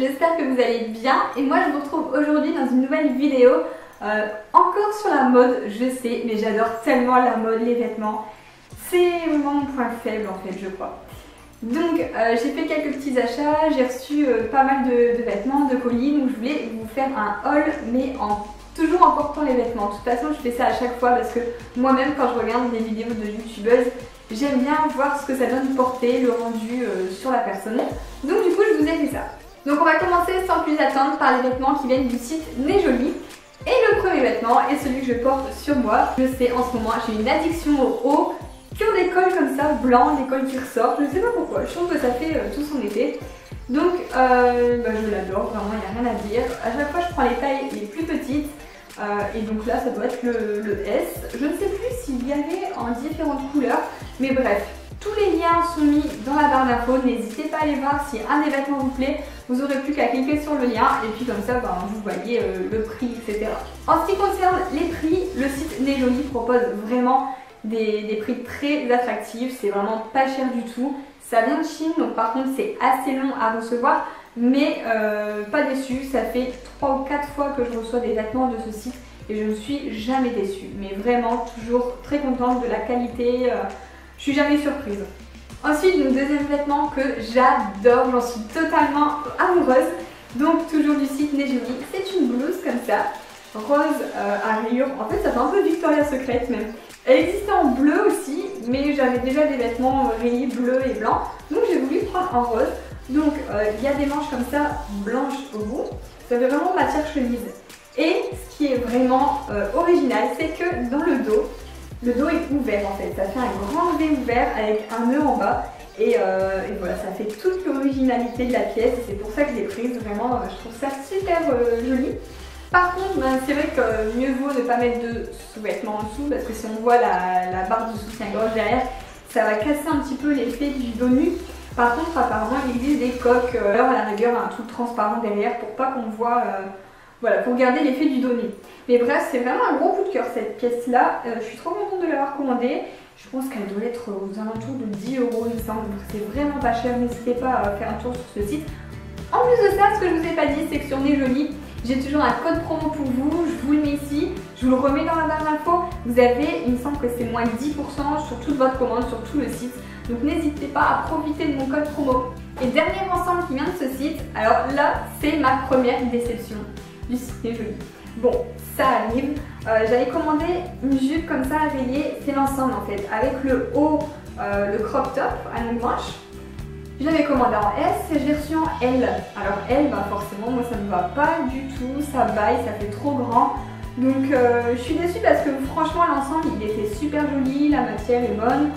j'espère que vous allez bien et moi je vous retrouve aujourd'hui dans une nouvelle vidéo encore sur la mode, je sais, mais j'adore tellement la mode, les vêtements, c'est vraiment mon point faible en fait je crois. Donc j'ai fait quelques petits achats, j'ai reçu pas mal de vêtements, de colis, donc je voulais vous faire un haul mais toujours en portant les vêtements. De toute façon je fais ça à chaque fois parce que moi-même quand je regarde des vidéos de youtubeuses, j'aime bien voir ce que ça donne porter, le rendu sur la personne. Donc du coup je vous ai fait ça. Donc on va commencer sans plus attendre par les vêtements qui viennent du site Née-jolie. Et le premier vêtement est celui que je porte sur moi. Je sais, en ce moment j'ai une addiction aux hauts qui ont des cols comme ça, blancs, des cols qui ressortent. Je sais pas pourquoi, je trouve que ça fait tout son été. Donc je l'adore, vraiment il n'y a rien à dire. À chaque fois je prends les tailles les plus petites. Et donc là ça doit être le S. Je ne sais plus s'il y avait en différentes couleurs, mais bref, tous les liens sont mis dans la barre d'infos, n'hésitez pas à aller voir si un des vêtements vous plaît, vous aurez plus qu'à cliquer sur le lien et puis comme ça vous voyez le prix, etc. En ce qui concerne les prix, le site Née-jolie propose vraiment des prix très attractifs, c'est vraiment pas cher du tout. Ça vient de Chine, donc par contre c'est assez long à recevoir, mais pas déçue, ça fait 3 ou 4 fois que je reçois des vêtements de ce site et je ne suis jamais déçue, mais vraiment toujours très contente de la qualité, je suis jamais surprise. Ensuite, le deuxième vêtement que j'adore, j'en suis totalement amoureuse, donc toujours du site Née-jolie, c'est une blouse comme ça, rose à rayures, en fait ça fait un peu Victoria's Secret même. Elle existe en bleu aussi, mais j'avais déjà des vêtements rayés bleus et blancs, donc j'ai voulu prendre en rose. Donc il y a des manches comme ça, blanches au bout, ça fait vraiment matière chemise. Et ce qui est vraiment original, c'est que dans le dos est ouvert en fait, ça fait un grand V ouvert avec un nœud en bas. Et voilà, ça fait toute l'originalité de la pièce, c'est pour ça que je l'ai prise, vraiment je trouve ça super joli. Par contre, c'est vrai que mieux vaut ne pas mettre de sous-vêtements en dessous parce que si on voit la barre du soutien-gorge derrière, ça va casser un petit peu l'effet du dos nu. Par contre, apparemment, il existe des coques, alors à la rigueur, un truc transparent derrière pour pas qu'on voit, voilà, pour garder l'effet du dos nu. Mais bref, c'est vraiment un gros coup de cœur cette pièce-là, je suis trop contente de l'avoir commandée. Je pense qu'elle doit être aux alentours de 10 €, il me semble, donc c'est vraiment pas cher, n'hésitez pas à faire un tour sur ce site. En plus de ça, ce que je vous ai pas dit, c'est que sur Née-jolie, j'ai toujours un code promo pour vous, je vous le mets ici, je vous le remets dans la barre d'infos. Vous avez, il me semble que c'est moins 10% sur toute votre commande, sur tout le site. Donc n'hésitez pas à profiter de mon code promo. Et dernier ensemble qui vient de ce site, alors là c'est ma première déception du site Née-jolie. Bon, ça arrive. J'avais commandé une jupe comme ça à rayés, c'est l'ensemble en fait, avec le haut, le crop top à longue manche. Je l'avais commandé en S et j'ai reçu en L. Alors L, forcément, moi ça ne me va pas du tout, ça baille, ça fait trop grand. Donc je suis déçue parce que franchement l'ensemble il était super joli, la matière est bonne.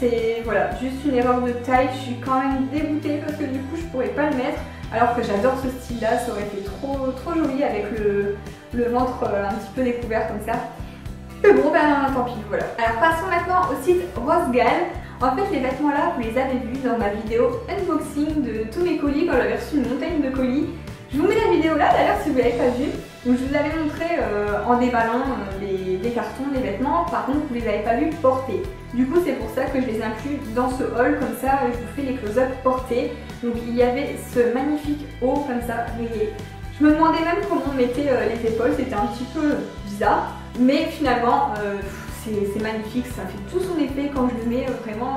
C'est voilà, juste une erreur de taille, je suis quand même dégoûtée parce que du coup je pourrais pas le mettre. Alors que j'adore ce style là, ça aurait été trop joli avec le ventre un petit peu découvert comme ça. Mais bon ben tant pis, voilà. Alors passons maintenant au site Rosegal. En fait les vêtements là, vous les avez vus dans ma vidéo unboxing de tous mes colis quand j'avais reçu une montagne de colis. Je vous mets la vidéo là d'ailleurs si vous ne l'avez pas vue, où je vous avais montré en déballant les cartons, les vêtements, par contre vous ne les avez pas vus porter. Du coup c'est pour ça que je les inclus dans ce haul, comme ça je vous fais les close-up portés. Donc il y avait ce magnifique haut comme ça rayé. Je me demandais même comment on mettait les épaules, c'était un petit peu bizarre, mais finalement c'est magnifique, ça fait tout son effet quand je le mets, vraiment,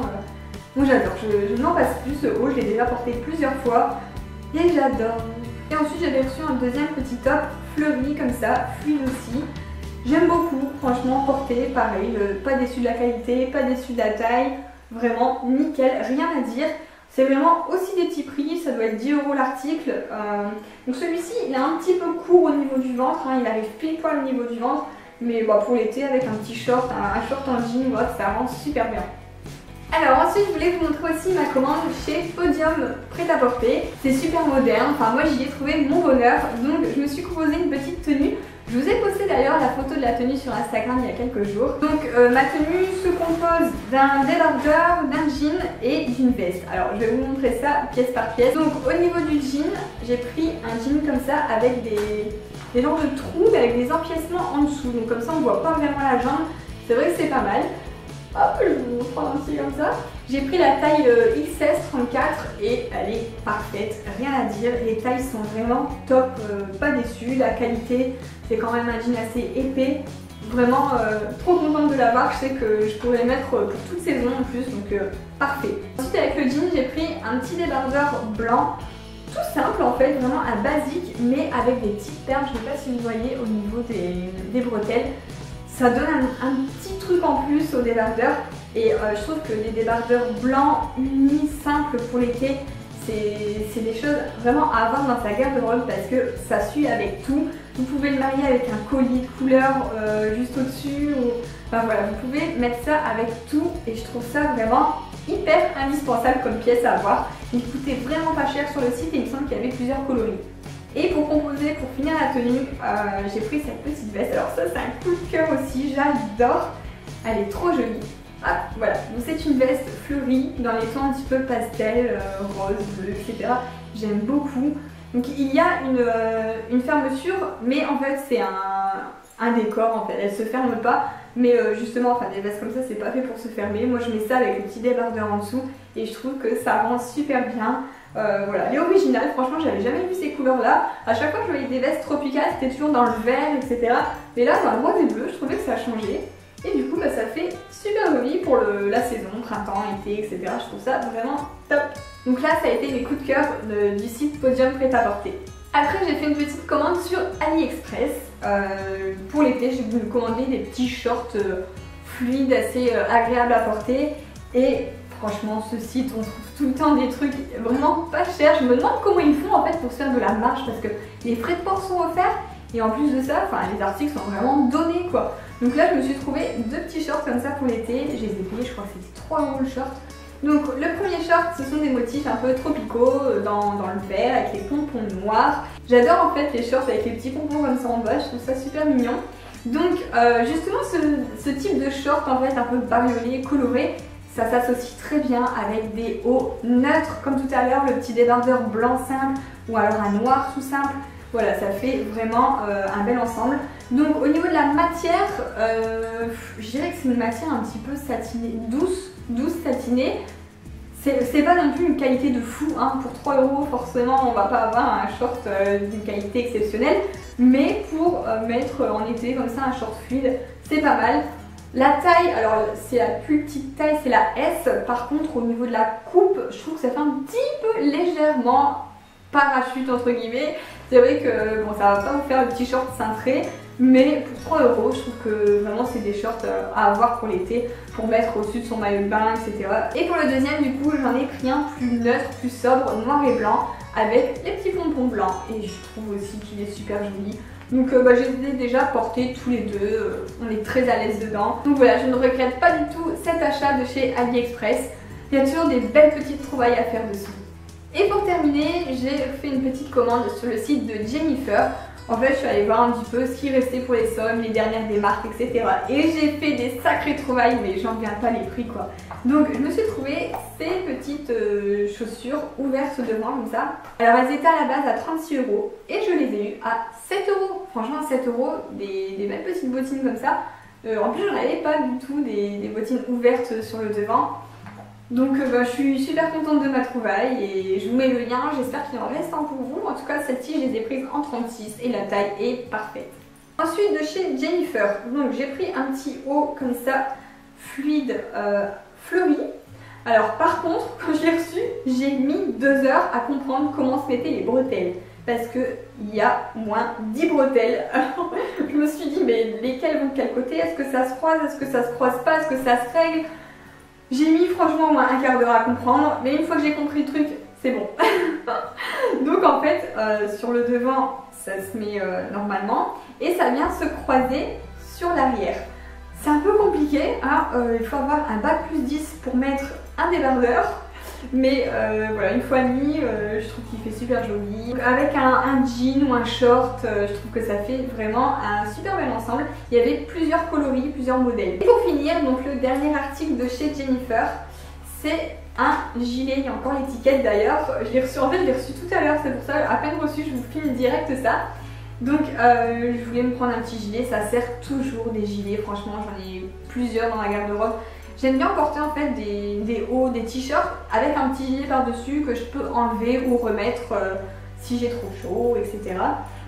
moi j'adore, je n'en passe plus ce haut, je l'ai déjà porté plusieurs fois et j'adore. Et ensuite j'avais reçu un deuxième petit top fleuri comme ça, fluide aussi, j'aime beaucoup, franchement porté, pareil, pas déçu de la qualité, pas déçu de la taille, vraiment nickel, rien à dire. C'est vraiment aussi des petits prix, ça doit être 10 € l'article. Donc celui-ci il est un petit peu court au niveau du ventre, hein, il arrive pile poil au niveau du ventre. Mais bon, pour l'été avec un petit short, un short en jean, ça rend super bien. Alors ensuite je voulais vous montrer aussi ma commande chez Podium prêt-à-porter. C'est super moderne, enfin moi j'y ai trouvé mon bonheur. Donc je me suis composé une petite tenue. Je vous ai posté d'ailleurs la photo de la tenue sur Instagram il y a quelques jours. Donc ma tenue se compose d'un débardeur, d'un jean et d'une veste. Alors je vais vous montrer ça pièce par pièce. Donc au niveau du jean, j'ai pris un jean comme ça avec des genres de trous mais avec des empiècements en dessous, donc comme ça on voit pas vraiment la jambe, c'est vrai que c'est pas mal. Hop, je vous prends un petit comme ça. J'ai pris la taille XS34 et elle est parfaite, rien à dire. Les tailles sont vraiment top, pas déçue. La qualité, c'est quand même un jean assez épais. Vraiment trop contente de la marque, je sais que je pourrais mettre pour toute saison en plus, donc parfait. Ensuite avec le jean, j'ai pris un petit débardeur blanc, tout simple en fait, vraiment un basique, mais avec des petites perles, je ne sais pas si vous voyez au niveau des bretelles. Ça donne un petit truc en plus au débardeur et je trouve que les débardeurs blancs, unis, simples pour l'été, c'est des choses vraiment à avoir dans sa garde-robe parce que ça suit avec tout. Vous pouvez le marier avec un collier de couleur juste au-dessus. Ou... Enfin voilà, vous pouvez mettre ça avec tout et je trouve ça vraiment hyper indispensable comme pièce à avoir. Il coûtait vraiment pas cher sur le site et il me semble qu'il y avait plusieurs coloris. Et pour finir la tenue, j'ai pris cette petite veste. Alors ça, c'est un coup de cœur aussi, j'adore. Elle est trop jolie. Ah, voilà, donc c'est une veste fleurie dans les tons un petit peu pastel, rose, bleu, etc. J'aime beaucoup. Donc il y a une fermeture, mais en fait c'est un décor en fait. Elle se ferme pas, mais justement, enfin des vestes comme ça, c'est pas fait pour se fermer. Moi je mets ça avec le petit débardeur en dessous et je trouve que ça rend super bien. Voilà, elle est originale, franchement j'avais jamais vu ces couleurs là. À chaque fois que je voyais des vestes tropicales, c'était toujours dans le vert, etc. Mais là, dans le rose et bleu, je trouvais que ça a changé. Et du coup, bah, ça fait super joli pour la saison, printemps, été, etc. Je trouve ça vraiment top. Donc là, ça a été mes coups de cœur du site Podium prêt-à-porter. Après, j'ai fait une petite commande sur AliExpress. Pour l'été, j'ai voulu commander des petits shorts fluides, assez agréables à porter. Et franchement, ce site, on trouve tout le temps des trucs vraiment pas chers. Je me demande comment ils font en fait pour se faire de la marge parce que les frais de port sont offerts. Et en plus de ça, enfin, les articles sont vraiment donnés quoi. Donc là je me suis trouvé deux petits shorts comme ça pour l'été. Je les ai payés, je crois que c'était 3 euros le short. Donc le premier short, ce sont des motifs un peu tropicaux dans le vert avec les pompons noirs. J'adore en fait les shorts avec les petits pompons comme ça en bas, je trouve ça super mignon. Donc justement ce type de short en fait un peu bariolé, coloré, ça s'associe très bien avec des hauts neutres comme tout à l'heure, le petit débardeur blanc simple ou alors un noir tout simple. Voilà, ça fait vraiment un bel ensemble. Donc au niveau de la matière, je dirais que c'est une matière un petit peu satinée, douce satinée. C'est pas non plus une qualité de fou, hein. Pour 3 euros forcément on va pas avoir un short d'une qualité exceptionnelle. Mais pour mettre en été comme ça un short fluide, c'est pas mal. La taille, alors c'est la plus petite taille, c'est la S. Par contre au niveau de la coupe, je trouve que ça fait un petit peu légèrement parachute entre guillemets. C'est vrai que bon, ça va pas vous faire le petit short cintré, mais pour 3 euros, je trouve que vraiment c'est des shorts à avoir pour l'été, pour mettre au-dessus de son maillot de bain, etc. Et pour le deuxième, du coup, j'en ai pris un plus neutre, plus sobre, noir et blanc, avec les petits pompons blancs. Et je trouve aussi qu'il est super joli. Donc bah, je les ai déjà portés tous les deux, on est très à l'aise dedans. Donc voilà, je ne regrette pas du tout cet achat de chez AliExpress. Il y a toujours des belles petites trouvailles à faire dessous. Et pour terminer, j'ai fait une petite commande sur le site de Jennyfer. En fait, je suis allée voir un petit peu ce qui restait pour les sommes, les dernières démarques, etc. Et j'ai fait des sacrées trouvailles, mais j'en viens pas les prix quoi. Donc, je me suis trouvée ces petites chaussures ouvertes devant comme ça. Alors, elles étaient à la base à 36 euros et je les ai eues à 7 euros. Franchement, à 7 euros, des belles petites bottines comme ça. En plus, j'en avais pas du tout des bottines ouvertes sur le devant. Donc bah, je suis super contente de ma trouvaille et je vous mets le lien, j'espère qu'il en reste un pour vous. En tout cas celle-ci je les ai prises en 36 et la taille est parfaite. Ensuite de chez Jennyfer, donc j'ai pris un petit haut comme ça, fluide, fleuri. Alors par contre quand je l'ai reçu, j'ai mis 2 heures à comprendre comment se mettaient les bretelles. Parce qu'il y a moins 10 bretelles. Alors, je me suis dit mais lesquelles vont de quel côté? Est-ce que ça se croise? Est-ce que ça se croise pas? Est-ce que ça se règle? J'ai mis franchement au moins un quart d'heure à comprendre, mais une fois que j'ai compris le truc, c'est bon. Donc en fait, sur le devant, ça se met normalement, et ça vient se croiser sur l'arrière. C'est un peu compliqué, hein, il faut avoir un bac plus 10 pour mettre un débardeur, mais voilà, une fois mis, je trouve qu'il fait super joli. Donc avec un jean ou un short, je trouve que ça fait vraiment un super bel ensemble. Il y avait plusieurs coloris, plusieurs modèles. Et pour finir, donc le dernier article de chez Jennyfer, c'est un gilet. Il y a encore l'étiquette d'ailleurs. Je l'ai reçu, en fait je l'ai reçu tout à l'heure, c'est pour ça, à peine reçu, je vous filme direct ça. Donc je voulais me prendre un petit gilet, ça sert toujours des gilets, franchement j'en ai plusieurs dans la garde-robe. J'aime bien porter en fait des hauts, des t-shirts avec un petit gilet par-dessus que je peux enlever ou remettre si j'ai trop chaud, etc.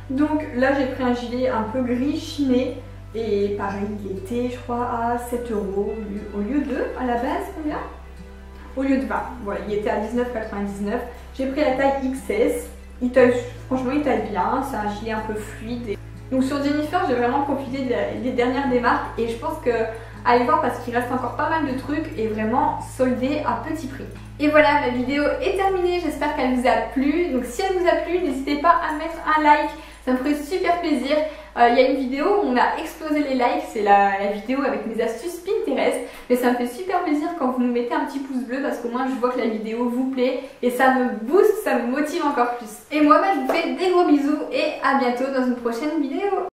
Donc là j'ai pris un gilet un peu gris chiné et pareil il était je crois à 7 € au lieu de à la base combien ? Au lieu de 20, voilà, il était à 19,99 €. J'ai pris la taille XS. Il taille, franchement il taille bien, c'est un gilet un peu fluide. Et... donc sur Jennyfer j'ai vraiment profité des dernières des marques et je pense que allez voir parce qu'il reste encore pas mal de trucs et vraiment soldé à petit prix. Et voilà, ma vidéo est terminée, j'espère qu'elle vous a plu. Donc si elle vous a plu, n'hésitez pas à mettre un like, ça me ferait super plaisir. Il y a une vidéo où on a explosé les likes, c'est la vidéo avec mes astuces Pinterest. Mais ça me fait super plaisir quand vous me mettez un petit pouce bleu parce qu'au moins je vois que la vidéo vous plaît et ça me booste, ça me motive encore plus. Et moi, je vous fais des gros bisous et à bientôt dans une prochaine vidéo.